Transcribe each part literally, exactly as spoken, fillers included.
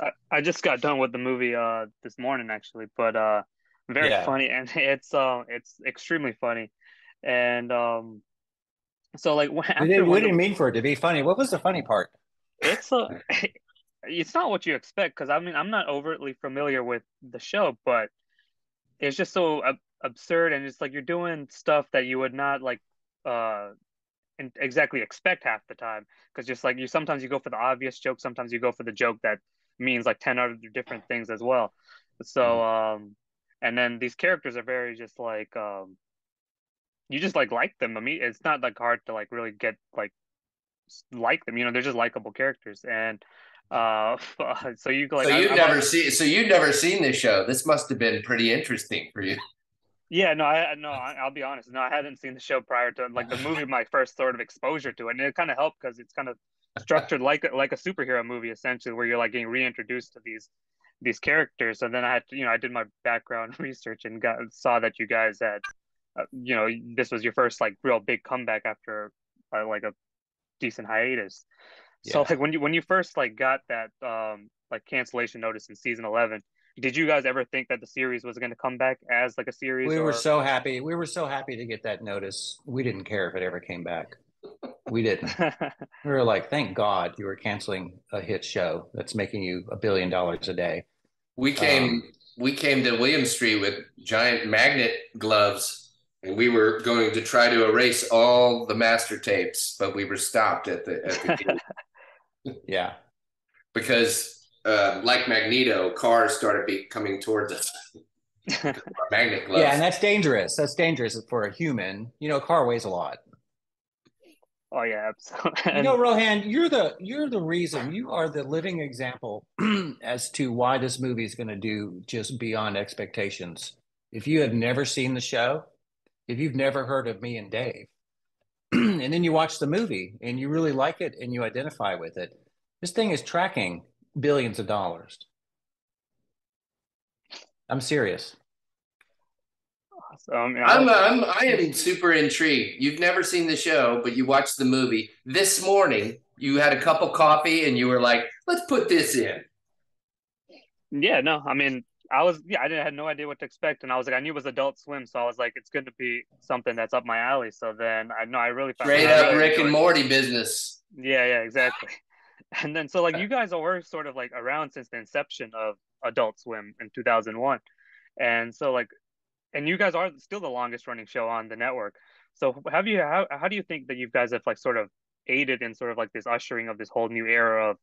I, I just got done with the movie uh this morning actually, but uh very yeah. funny, and it's uh it's extremely funny, and um so like when, after didn't, we didn't mean for it to be funny. What was the funny part? It's uh, it's not what you expect, because I mean I'm not overtly familiar with the show, but it's just so ab- absurd, and it's like you're doing stuff that you would not like uh and exactly expect half the time, because just like you sometimes you go for the obvious joke, sometimes you go for the joke that means like ten other different things as well. So um and then these characters are very just like um you just like like them. I mean, it's not like hard to like really get like like them, you know, they're just likable characters. And uh so you like so you've I, never seen so you've never seen this show. This must have been pretty interesting for you. Yeah, no, I no, I'll be honest. No, I hadn't seen the show prior to like the movie. My first sort of exposure to it, and it kind of helped because it's kind of structured like like a superhero movie essentially, where you're like getting reintroduced to these these characters. And then I had to, you know, I did my background research and got saw that you guys had, uh, you know, this was your first like real big comeback after uh, like a decent hiatus. Yeah. So like when you when you first like got that um like cancellation notice in season eleven. Did you guys ever think that the series was going to come back as like a series? We or... were so happy. We were so happy to get that notice. We didn't care if it ever came back. We didn't. We were like, thank God you were canceling a hit show that's making you a billion dollars a day. We came um, we came to William Street with giant magnet gloves, and we were going to try to erase all the master tapes, but we were stopped at the at the yeah. Because Uh, like Magneto, cars started becoming towards us. Magnet gloves. Yeah, and that's dangerous. That's dangerous for a human. You know, a car weighs a lot. Oh yeah, absolutely. You know, Rohan, you're the you're the reason. You are the living example as to why this movie is going to do just beyond expectations. If you have never seen the show, if you've never heard of me and Dave, and then you watch the movie and you really like it and you identify with it, this thing is tracking billions of dollars. I'm serious. Awesome. I'm, I'm, I am super intrigued. You've never seen the show, but you watched the movie. This morning, you had a cup of coffee and you were like, let's put this in. Yeah, no, I mean, I was, yeah, I didn't, I had no idea what to expect. And I was like, I knew it was Adult Swim. So I was like, it's going to be something that's up my alley. So then I know I really found straight up really Rick and Morty it. business. Yeah, yeah, exactly. And then, so like you guys were sort of like around since the inception of Adult Swim in two thousand one. And so like, and you guys are still the longest running show on the network. So have you, how, how do you think that you guys have like sort of aided in sort of like this ushering of this whole new era of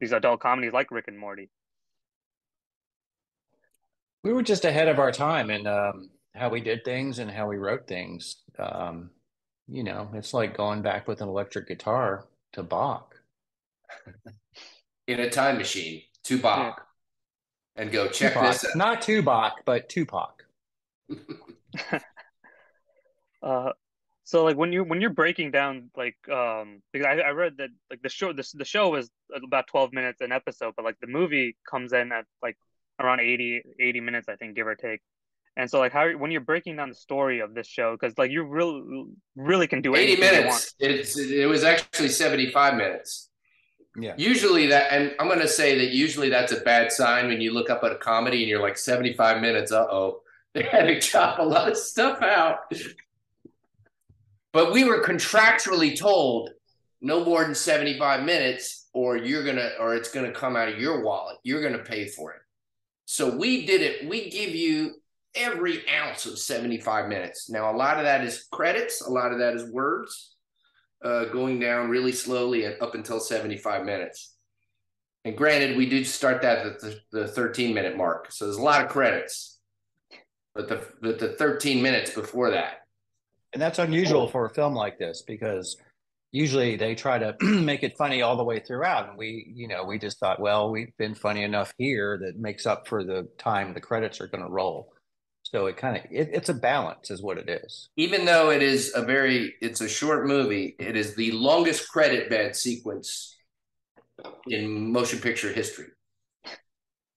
these adult comedies like Rick and Morty? We were just ahead of our time in um, how we did things and how we wrote things. Um, you know, it's like going back with an electric guitar to Bach. In a time machine to Bach yeah. and go check Tupac. This out. Not to Bach, but Tupac. uh, so, like when you when you're breaking down, like um, because I, I read that like the show the, the show was about twelve minutes an episode, but like the movie comes in at like around eighty minutes, I think, give or take. And so, like, how when you're breaking down the story of this show, because like you really really can do eighty minutes. You want. It's it was actually seventy-five minutes. Yeah. Usually that, and I'm going to say that usually that's a bad sign when you look up at a comedy and you're like seventy-five minutes. Uh-oh, they had to chop a lot of stuff out. But we were contractually told no more than seventy-five minutes, or you're gonna, or it's gonna come out of your wallet. You're gonna pay for it. So we did it. We give you every ounce of seventy-five minutes. Now a lot of that is credits. A lot of that is words. Uh, going down really slowly at, up until seventy-five minutes. And granted, we did start that at the, the thirteen-minute mark. So there's a lot of credits. But the, but the thirteen minutes before that. And that's unusual for a film like this because usually they try to make it funny all the way throughout. And we, you know, we just thought, well, we've been funny enough here that makes up for the time the credits are going to roll. So it kind of, it, it's a balance is what it is. Even though it is a very, it's a short movie, it is the longest credit bed sequence in motion picture history.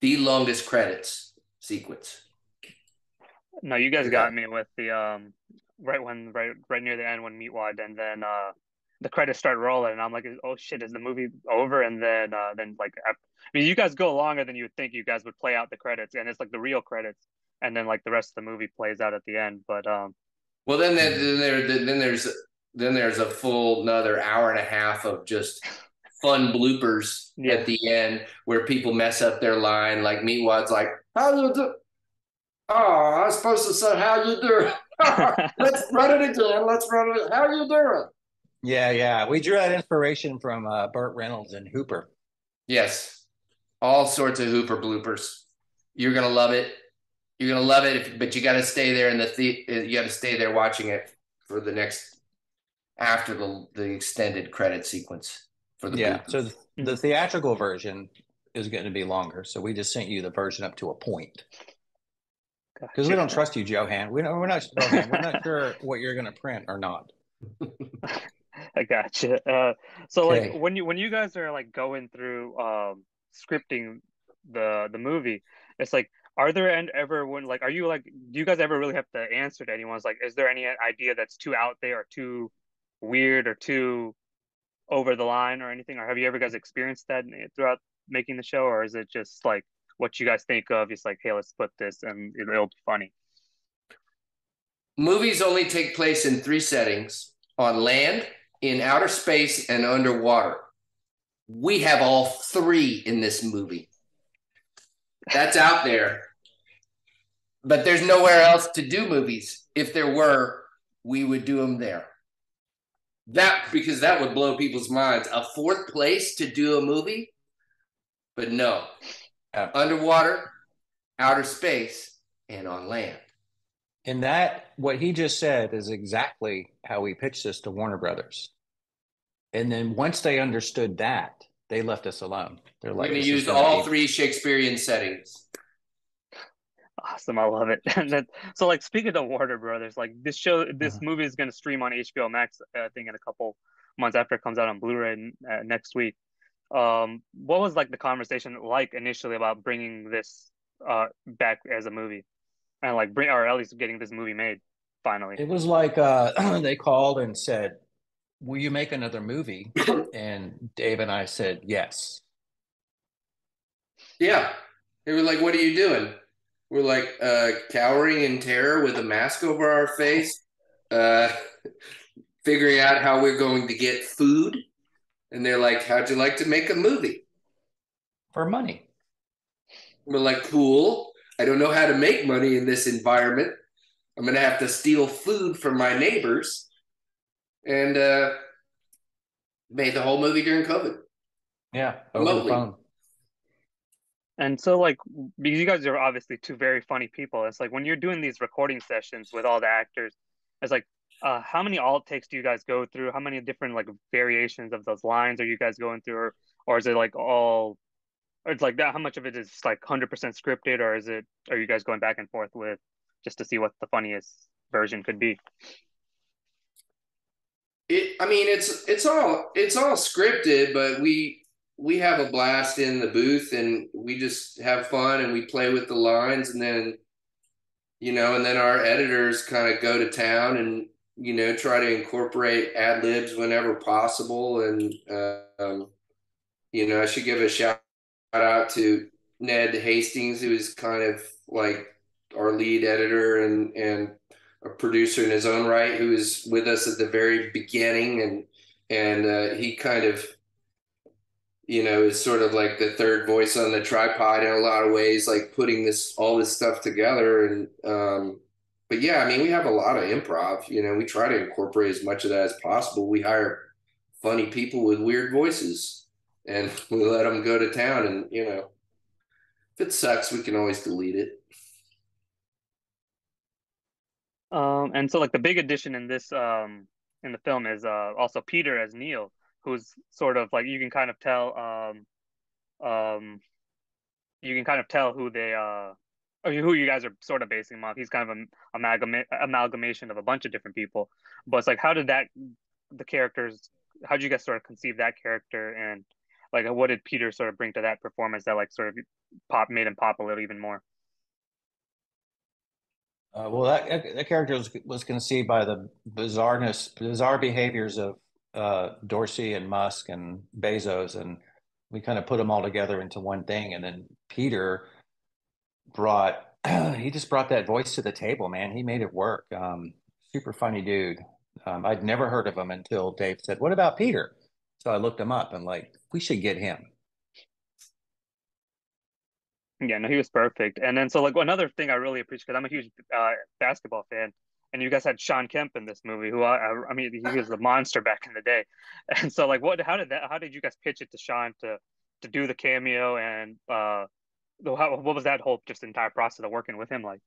The longest credits sequence. No, you guys got me with the, um, right when, right right near the end when Meatwad, and then uh, the credits start rolling, and I'm like, oh shit, is the movie over? And then, uh, then like, I mean, you guys go longer than you would think you guys would play out the credits, and it's like the real credits, and then like the rest of the movie plays out at the end. But um, well, then there, then there, then there's then there's a full another hour and a half of just fun bloopers yeah. at the end where people mess up their line, like Meatwad's like, how you do? Oh, I was supposed to say how you doing? Let's run it again. Let's run it. How you doing? Yeah, yeah. We drew that inspiration from uh, Burt Reynolds and Hooper. Yes. All sorts of Hooper bloopers. You're going to love it. You're going to love it, if, but you got to stay there in the, the you got to stay there watching it for the next, after the, the extended credit sequence for the Yeah, bloopers. So the, the theatrical version is going to be longer. So we just sent you the version up to a point. Because we don't trust you, Johan. We don't, we're not. Johan, we're not sure what you're going to print or not. I gotcha. Uh, so, okay. like when you when you guys are like going through um, scripting the the movie, it's like, are there and ever when like, are you like, do you guys ever really have to answer to anyone's like, is there any idea that's too out there or too weird or too over the line or anything? Or have you ever guys experienced that throughout making the show, or is it just like what you guys think of, it's like, hey, let's put this and it'll be funny? Movies only take place in three settings: on land, in outer space, and underwater. We have all three in this movie. That's out there. But there's nowhere else to do movies. If there were, we would do them there. That, because that would blow people's minds. A fourth place to do a movie? But no. Uh, underwater, outer space, and on land. And that, what he just said, is exactly how we pitched this to Warner Brothers. And then once they understood that, they left us alone. They're like, we're going to use all three Shakespearean settings. Awesome. I love it. And then, so like, speaking of Warner Brothers, like this show, this uh-huh. movie is going to stream on H B O Max, I think, in a couple months after it comes out on Blu-ray uh, next week. Um, what was like the conversation like initially about bringing this uh, back as a movie, and like bring, or at least getting this movie made finally? It was like uh, they called and said, "Will you make another movie?" And Dave and I said, "Yes." Yeah, they were like, "What are you doing?" We're like, uh, cowering in terror with a mask over our face, uh, figuring out how we're going to get food. And they're like, how'd you like to make a movie? For money. We're like, cool. I don't know how to make money in this environment. I'm going to have to steal food from my neighbors. And uh, made the whole movie during COVID. Yeah, over the phone. And so, like, because you guys are obviously two very funny people, it's like when you're doing these recording sessions with all the actors, it's like, Uh, how many alt takes do you guys go through? How many different like variations of those lines are you guys going through? Or, or is it like all, or it's like that? How much of it is like one hundred percent scripted, or is it, are you guys going back and forth with just to see what the funniest version could be? It, I mean, it's, it's all, it's all scripted, but we, we have a blast in the booth and we just have fun and we play with the lines, and then, you know, and then our editors kind of go to town and, you know, try to incorporate ad libs whenever possible. And, uh, um, you know, I should give a shout out to Ned Hastings, who is kind of like our lead editor and, and a producer in his own right, who was with us at the very beginning. And, and uh, he kind of, you know, is sort of like the third voice on the tripod in a lot of ways, like putting this, all this stuff together. And, um, But yeah, I mean, we have a lot of improv, you know, we try to incorporate as much of that as possible. We hire funny people with weird voices and we let them go to town, and, you know, if it sucks, we can always delete it. Um, and so like the big addition in this, um, in the film is uh, also Peter as Neil, who's sort of like, you can kind of tell, um, um, you can kind of tell who they uh or who you guys are sort of basing him off. He's kind of an amalgam- amalgamation of a bunch of different people. But it's like, how did that, the characters, how did you guys sort of conceive that character? And like, what did Peter sort of bring to that performance that like sort of pop made him pop a little even more? Uh, well, that, that character was, was conceived by the bizarreness, bizarre behaviors of uh, Dorsey and Musk and Bezos, and we kind of put them all together into one thing. And then Peter brought, he just brought that voice to the table, man. He made it work. Um, super funny dude. Um, I'd never heard of him until Dave said, what about Peter? So I looked him up and like, we should get him. Yeah, no, he was perfect. And then, so like another thing I really appreciate, because I'm a huge uh, basketball fan, and you guys had Sean Kemp in this movie, who I, I mean, he was the monster back in the day. And so like, what, how did that, how did you guys pitch it to Sean to, to do the cameo, and uh, how, what was that whole, just the entire process of working with him like?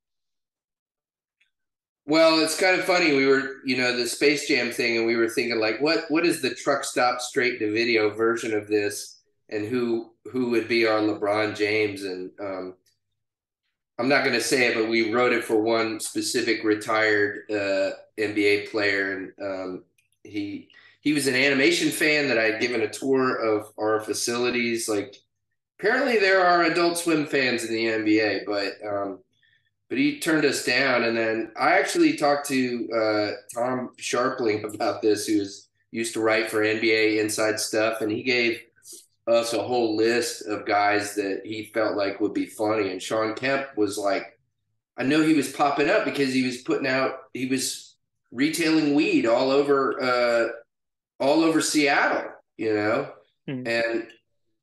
Well, it's kind of funny. We were, you know, the Space Jam thing, and we were thinking like, what, what is the truck stop straight to video version of this? And who, who would be our LeBron James? And um, I'm not going to say it, but we wrote it for one specific retired uh, N B A player. And um, he, he was an animation fan that I had given a tour of our facilities. Like, apparently there are Adult Swim fans in the N B A, but, um, but he turned us down. And then I actually talked to uh, Tom Sharpling about this, who's used to write for N B A Inside Stuff. And he gave us a whole list of guys that he felt like would be funny. And Sean Kemp was like, I know he was popping up because he was putting out, he was retailing weed all over, uh, all over Seattle, you know? Mm-hmm. And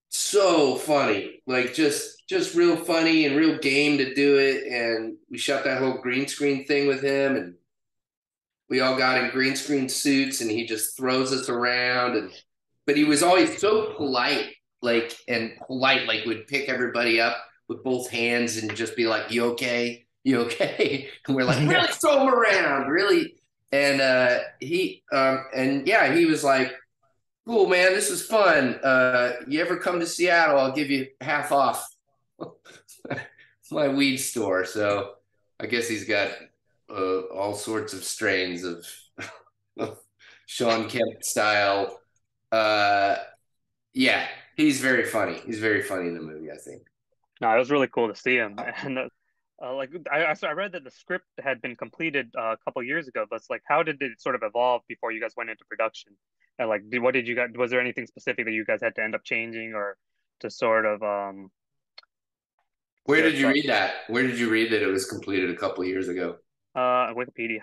so funny, like just, just real funny and real game to do it. And we shot that whole green screen thing with him, and we all got in green screen suits, and he just throws us around. And but he was always so polite, like, and polite, like would pick everybody up with both hands and just be like, you okay? You okay? And we're like, really throw him around, really. And uh, he, um, and yeah, he was like, cool, man, this is fun. Uh, you ever come to Seattle, I'll give you half off my weed store. So I guess he's got uh, all sorts of strains of, of Sean Kemp style. Uh, yeah, he's very funny. He's very funny in the movie, I think. No, it was really cool to see him. And uh, uh, like I, I read that the script had been completed uh, a couple of years ago, but it's like, how did it sort of evolve before you guys went into production? And like, did, what did you guys? Was there anything specific that you guys had to end up changing, or to sort of? Um, Where did you like, read that? Where did you read that it was completed a couple of years ago? Uh, Wikipedia.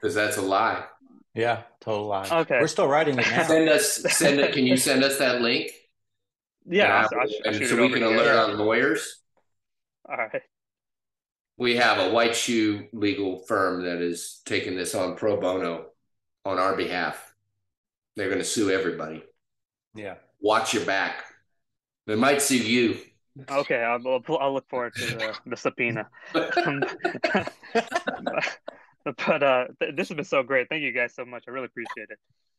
Because that's a lie. Yeah, total lie. Okay, we're still writing it now. Send us, send it. Can you send us that link? Yeah, I, I should, I should so we can alert here. Our lawyers. All right. We have a white shoe legal firm that is taking this on pro bono on our behalf. They're going to sue everybody. Yeah. Watch your back. They might sue you. Okay, I'll, I'll look forward to the, the subpoena. But uh, th this has been so great. Thank you guys so much. I really appreciate it.